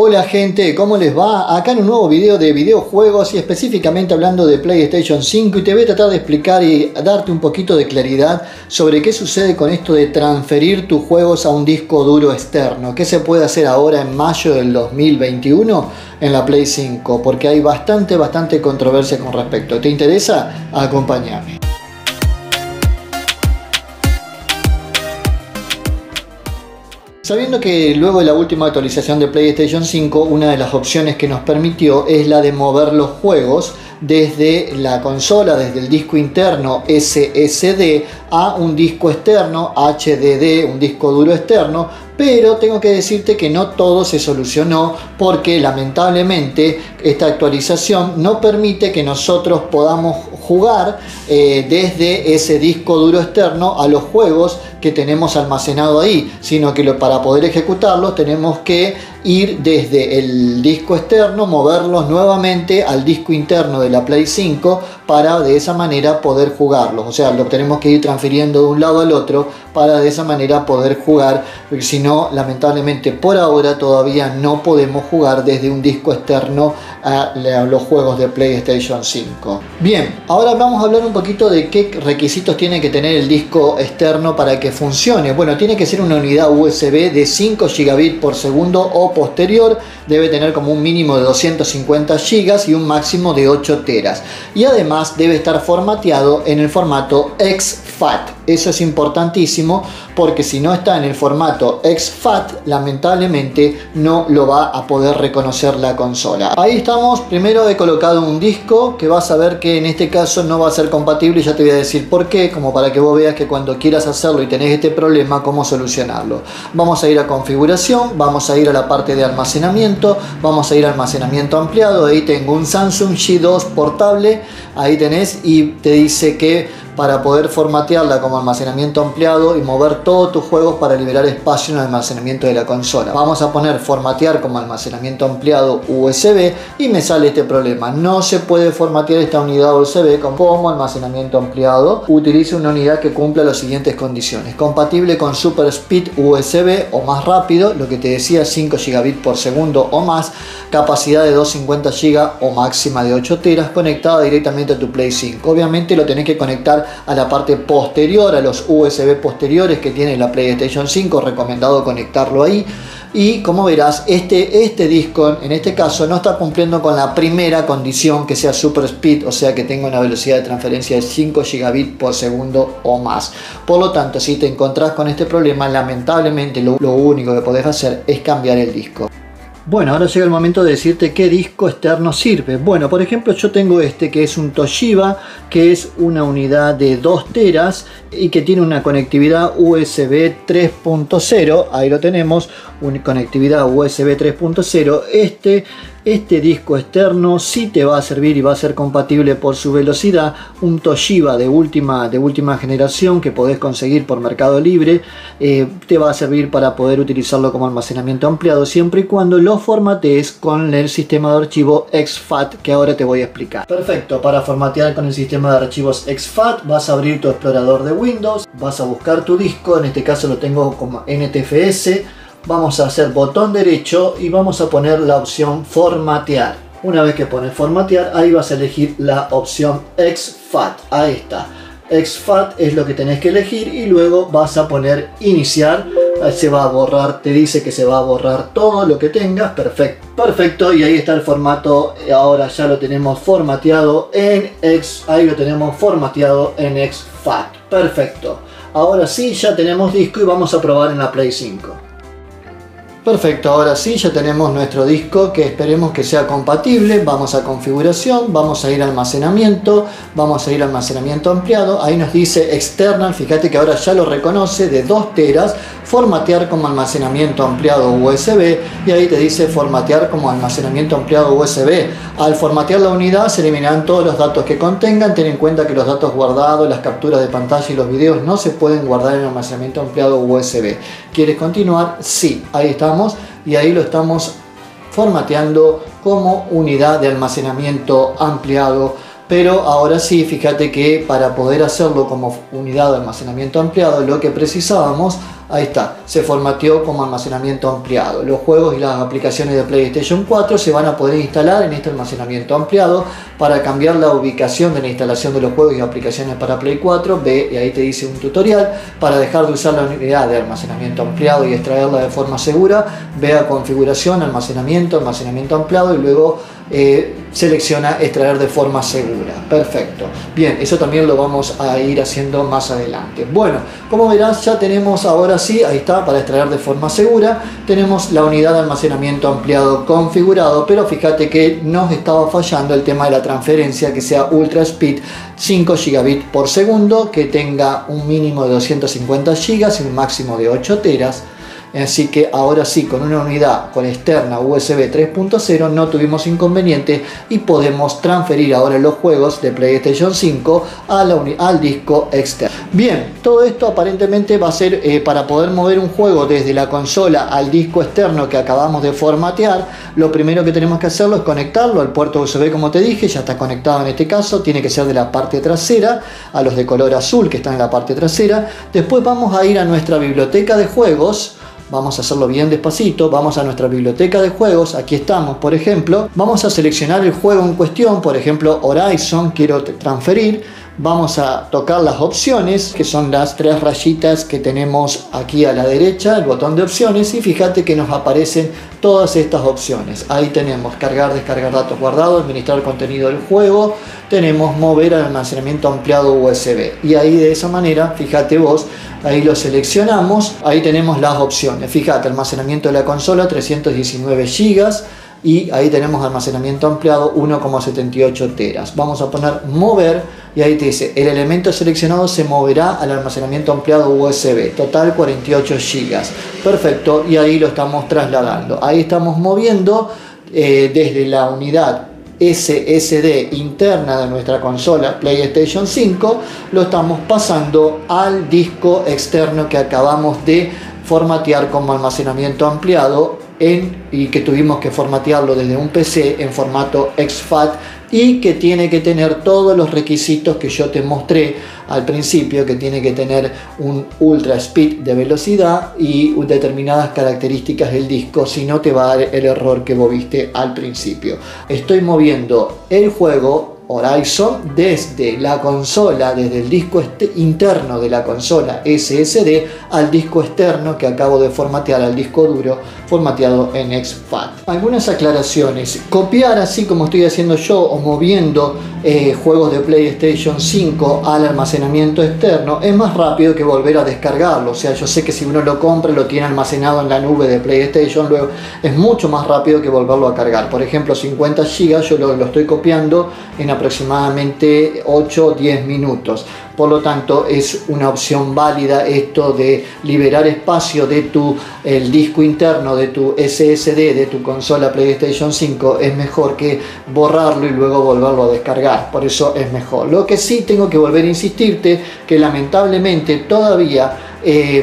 Hola gente, ¿cómo les va? Acá en un nuevo video de videojuegos y específicamente hablando de PlayStation 5, y te voy a tratar de explicar y darte un poquito de claridad sobre qué sucede con esto de transferir tus juegos a un disco duro externo. ¿Qué se puede hacer ahora en mayo del 2021 en la Play 5? Porque hay bastante controversia con respecto. ¿Te interesa? Acompáñame. Sabiendo que luego de la última actualización de PlayStation 5, una de las opciones que nos permitió es la de mover los juegos desde la consola, desde el disco interno SSD a un disco externo HDD, un disco duro externo, pero tengo que decirte que no todo se solucionó porque lamentablemente esta actualización no permite que nosotros podamos jugar desde ese disco duro externo a los juegos que tenemos almacenado ahí, sino que para poder ejecutarlos tenemos que ir desde el disco externo, moverlos nuevamente al disco interno de la Play 5 para de esa manera poder jugarlos. O sea, lo tenemos que ir transfiriendo de un lado al otro para de esa manera poder jugar, porque si no, lamentablemente por ahora todavía no podemos jugar desde un disco externo a los juegos de PlayStation 5. Bien, ahora vamos a hablar un poquito de qué requisitos tiene que tener el disco externo para que funcione. Bueno, tiene que ser una unidad USB de 5 GB por segundo o posterior, debe tener como un mínimo de 250 GB y un máximo de 8 teras. Y además debe estar formateado en el formato XFAT. Eso es importantísimo porque si no está en el formato XFAT, lamentablemente no lo va a poder reconocer la consola. Ahí estamos, primero he colocado un disco que vas a ver que en este caso no va a ser compatible, y ya te voy a decir por qué, como para que vos veas que cuando quieras hacerlo y tenés este problema, cómo solucionarlo. Vamos a ir a configuración, vamos a ir a la parte de almacenamiento, vamos a ir a almacenamiento ampliado. Ahí tengo un Samsung G2 portable, ahí tenés, y te dice que para poder formatearla como almacenamiento ampliado y mover todos tus juegos para liberar espacio en el almacenamiento de la consola. Vamos a poner formatear como almacenamiento ampliado USB y me sale este problema. No se puede formatear esta unidad USB como almacenamiento ampliado. Utilice una unidad que cumpla las siguientes condiciones. Compatible con Super Speed USB o más rápido, lo que te decía, 5 GB por segundo o más, capacidad de 250 GB o máxima de 8 teras, conectada directamente a tu Play 5. Obviamente lo tenés que conectar a la parte posterior, a los USB posteriores que tiene la PlayStation 5, recomendado conectarlo ahí. Y como verás, este disco en este caso no está cumpliendo con la primera condición, que sea Super Speed, o sea que tenga una velocidad de transferencia de 5 GB por segundo o más. Por lo tanto, si te encontrás con este problema, lamentablemente lo único que podés hacer es cambiar el disco. Bueno, ahora llega el momento de decirte qué disco externo sirve. Bueno, por ejemplo, yo tengo este que es un Toshiba, que es una unidad de 2 teras y que tiene una conectividad USB 3.0. Ahí lo tenemos, una conectividad USB 3.0. Este disco externo sí te va a servir y va a ser compatible por su velocidad. Un Toshiba de última generación que podés conseguir por Mercado Libre te va a servir para poder utilizarlo como almacenamiento ampliado, siempre y cuando lo formatees con el sistema de archivos XFAT, que ahora te voy a explicar. Perfecto, para formatear con el sistema de archivos XFAT vas a abrir tu explorador de Windows, vas a buscar tu disco, en este caso lo tengo como NTFS, vamos a hacer botón derecho y vamos a poner la opción formatear. Una vez que pones formatear, ahí vas a elegir la opción XFAT. Ahí está, XFAT es lo que tenés que elegir, y luego vas a poner iniciar. Se va a borrar, te dice que se va a borrar todo lo que tengas. Perfecto, y ahí está el formato. Ahora ya lo tenemos formateado en XFAT. Perfecto, ahora sí ya tenemos disco y vamos a probar en la Play 5. Perfecto, ahora sí ya tenemos nuestro disco, que esperemos que sea compatible. Vamos a configuración, vamos a ir a almacenamiento, vamos a ir a almacenamiento ampliado. Ahí nos dice external, fíjate que ahora ya lo reconoce, de 2 teras, formatear como almacenamiento ampliado USB, y ahí te dice formatear como almacenamiento ampliado USB. Al formatear la unidad se eliminarán todos los datos que contengan. Ten en cuenta que los datos guardados, las capturas de pantalla y los videos no se pueden guardar en almacenamiento ampliado USB. ¿Quieres continuar? Sí, ahí estamos. Y ahí lo estamos formateando como unidad de almacenamiento ampliado. Pero ahora sí, fíjate que para poder hacerlo como unidad de almacenamiento ampliado, lo que precisábamos Ahí está, se formateó como almacenamiento ampliado. Los juegos y las aplicaciones de PlayStation 4 se van a poder instalar en este almacenamiento ampliado. Para cambiar la ubicación de la instalación de los juegos y aplicaciones para Play 4, ve y ahí te dice un tutorial. Para dejar de usar la unidad de almacenamiento ampliado y extraerla de forma segura, ve a configuración, almacenamiento, almacenamiento ampliado y luego selecciona extraer de forma segura. Perfecto, bien, eso también lo vamos a ir haciendo más adelante. Bueno, como verás, ya tenemos ahora sí, ahí está, para extraer de forma segura tenemos la unidad de almacenamiento ampliado configurado, pero fíjate que nos estaba fallando el tema de la transferencia, que sea ultra speed 5 gigabits por segundo, que tenga un mínimo de 250 gigas y un máximo de 8 teras. Así que ahora sí, con una unidad con externa USB 3.0 no tuvimos inconveniente y podemos transferir ahora los juegos de PlayStation 5 al disco externo. Bien, todo esto aparentemente va a ser para poder mover un juego desde la consola al disco externo que acabamos de formatear. Lo primero que tenemos que hacerlo es conectarlo al puerto USB, como te dije, ya está conectado en este caso, tiene que ser de la parte trasera, a los de color azul que están en la parte trasera. Después vamos a ir a nuestra biblioteca de juegos. Vamos a hacerlo bien despacito, vamos a nuestra biblioteca de juegos, aquí estamos por ejemplo, vamos a seleccionar el juego en cuestión, por ejemplo Horizon, quiero transferir, vamos a tocar las opciones, que son las tres rayitas que tenemos aquí a la derecha, el botón de opciones, y fíjate que nos aparecen todas estas opciones. Ahí tenemos cargar, descargar datos guardados, administrar contenido del juego, tenemos mover al almacenamiento ampliado USB, y ahí de esa manera, fíjate vos, ahí lo seleccionamos, ahí tenemos las opciones, fíjate, almacenamiento de la consola 319 GB y ahí tenemos almacenamiento ampliado 1,78 teras, vamos a poner mover y ahí te dice el elemento seleccionado se moverá al almacenamiento ampliado USB, total 48 GB, perfecto, y ahí lo estamos trasladando, ahí estamos moviendo desde la unidad SSD interna de nuestra consola PlayStation 5, lo estamos pasando al disco externo que acabamos de formatear como almacenamiento ampliado y que tuvimos que formatearlo desde un PC en formato exFAT y que tiene que tener todos los requisitos que yo te mostré al principio, que tiene que tener un ultra speed de velocidad y determinadas características del disco, si no te va a dar el error que vos viste al principio. Estoy moviendo el juego Horizon desde la consola, desde el disco interno de la consola SSD al disco externo que acabo de formatear, al disco duro formateado en exFAT. Algunas aclaraciones: copiar así como estoy haciendo yo o moviendo juegos de PlayStation 5 al almacenamiento externo es más rápido que volver a descargarlo, o sea, yo sé que si uno lo compra lo tiene almacenado en la nube de PlayStation, luego es mucho más rápido que volverlo a cargar. Por ejemplo, 50 GB yo lo estoy copiando en aproximadamente 8 o 10 minutos. Por lo tanto, es una opción válida esto de liberar espacio de el disco interno de tu SSD, de tu consola PlayStation 5. Es mejor que borrarlo y luego volverlo a descargar. Por eso es mejor. Lo que sí tengo que volver a insistirte, que lamentablemente todavía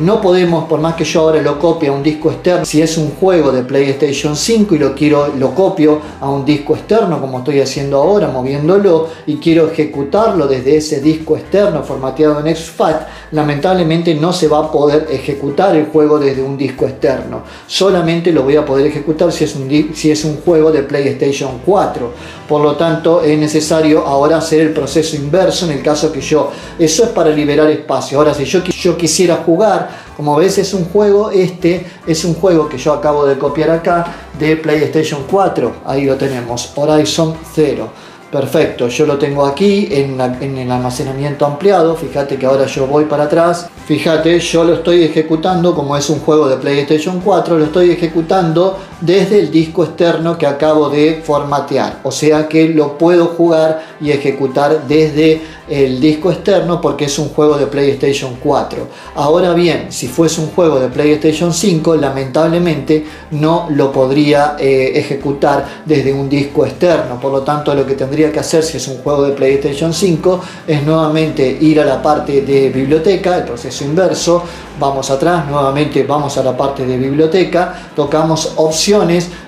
no podemos, por más que yo ahora lo copie a un disco externo, si es un juego de PlayStation 5 y lo copio a un disco externo como estoy haciendo ahora, moviéndolo, y quiero ejecutarlo desde ese disco externo formateado en exFAT, lamentablemente no se va a poder ejecutar el juego desde un disco externo, solamente lo voy a poder ejecutar si es un juego de PlayStation 4, por lo tanto es necesario ahora hacer el proceso inverso en el caso que yo, eso es para liberar espacio. Ahora si yo quisiera jugar, como ves es un juego, este es un juego que yo acabo de copiar acá de PlayStation 4, ahí lo tenemos, Horizon Zero, perfecto, yo lo tengo aquí en el almacenamiento ampliado, fíjate que ahora yo voy para atrás, fíjate, yo lo estoy ejecutando, como es un juego de PlayStation 4, lo estoy ejecutando desde el disco externo que acabo de formatear, o sea que lo puedo jugar y ejecutar desde el disco externo porque es un juego de PlayStation 4. Ahora bien, si fuese un juego de PlayStation 5, lamentablemente no lo podría ejecutar desde un disco externo, por lo tanto lo que tendría que hacer si es un juego de PlayStation 5 es nuevamente ir a la parte de biblioteca, el proceso inverso, vamos atrás, nuevamente vamos a la parte de biblioteca, tocamos opciones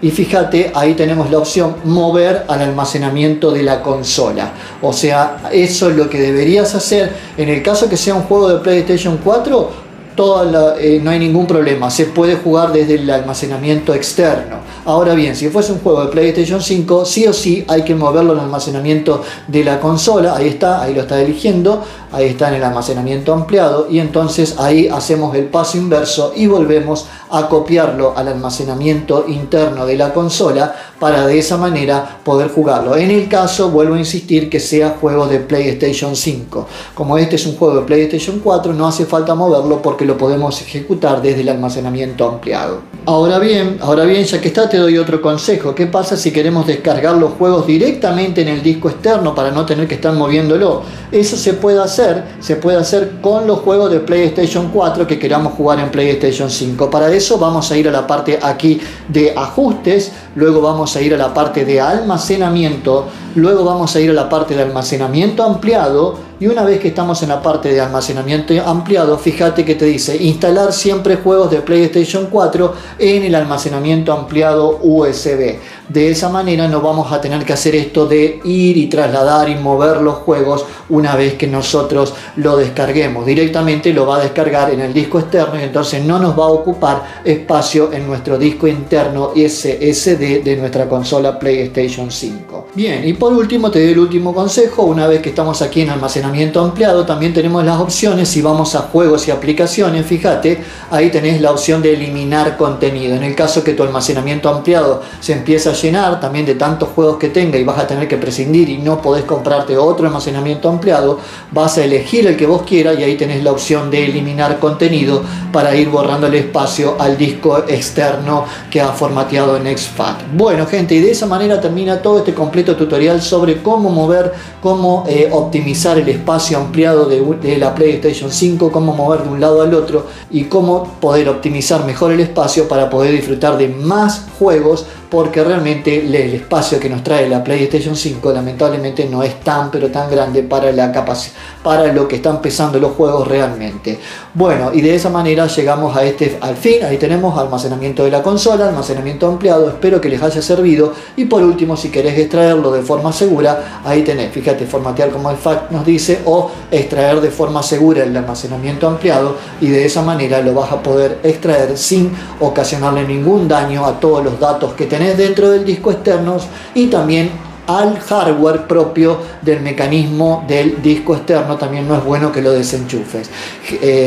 y fíjate, ahí tenemos la opción mover al almacenamiento de la consola, o sea, eso es lo que deberías hacer en el caso que sea un juego de PlayStation 4, no hay ningún problema, se puede jugar desde el almacenamiento externo. Ahora bien, si fuese un juego de PlayStation 5, sí o sí hay que moverlo al almacenamiento de la consola. Ahí está, ahí lo está eligiendo, ahí está en el almacenamiento ampliado, y entonces ahí hacemos el paso inverso y volvemos a copiarlo al almacenamiento interno de la consola para de esa manera poder jugarlo. En el caso, vuelvo a insistir, que sea juego de PlayStation 5. Como este es un juego de PlayStation 4, no hace falta moverlo porque lo podemos ejecutar desde el almacenamiento ampliado. Ahora bien, ya que está, te doy otro consejo. ¿Qué pasa si queremos descargar los juegos directamente en el disco externo para no tener que estar moviéndolo? Eso se puede hacer con los juegos de PlayStation 4 que queramos jugar en PlayStation 5. Para eso vamos a ir a la parte aquí de ajustes, luego vamos a ir a la parte de almacenamiento, luego vamos a ir a la parte de almacenamiento ampliado, y una vez que estamos en la parte de almacenamiento ampliado, fíjate que te dice instalar siempre juegos de PlayStation 4 en el almacenamiento ampliado USB. De esa manera no vamos a tener que hacer esto de ir y trasladar y mover los juegos una vez que nosotros lo descarguemos. Directamente lo va a descargar en el disco externo, y entonces no nos va a ocupar espacio en nuestro disco interno SSD de nuestra consola PlayStation 5. Bien, y por último te doy el último consejo. Una vez que estamos aquí en almacenamiento ampliado, también tenemos las opciones. Si vamos a juegos y aplicaciones, fíjate, ahí tenés la opción de eliminar contenido. En el caso que tu almacenamiento ampliado se empieza a llenar también de tantos juegos que tenga y vas a tener que prescindir y no podés comprarte otro almacenamiento ampliado, vas a elegir el que vos quieras y ahí tenés la opción de eliminar contenido para ir borrando el espacio al disco externo que ha formateado en exFAT. Bueno, gente, y de esa manera termina todo este completo tutorial sobre cómo mover, cómo optimizar el espacio ampliado de la PlayStation 5, cómo mover de un lado al otro y cómo poder optimizar mejor el espacio para poder disfrutar de más juegos, porque realmente el espacio que nos trae la PlayStation 5 lamentablemente no es tan pero tan grande para la capacidad, para lo que están pesando los juegos realmente. Bueno, y de esa manera llegamos a al fin. Ahí tenemos almacenamiento de la consola, almacenamiento ampliado. Espero que les haya servido. Y por último, si querés extraerlo de forma segura, ahí tenés, fíjate, formatear como el FAT nos dice, o extraer de forma segura el almacenamiento ampliado, y de esa manera lo vas a poder extraer sin ocasionarle ningún daño a todos los datos que tenés dentro del disco externo y también al hardware propio del mecanismo del disco externo. También no es bueno que lo desenchufes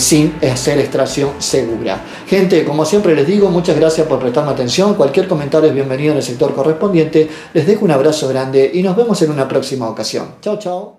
sin hacer extracción segura. Gente, como siempre les digo, muchas gracias por prestarme atención. Cualquier comentario es bienvenido en el sector correspondiente. Les dejo un abrazo grande y nos vemos en una próxima ocasión. Chao, chao.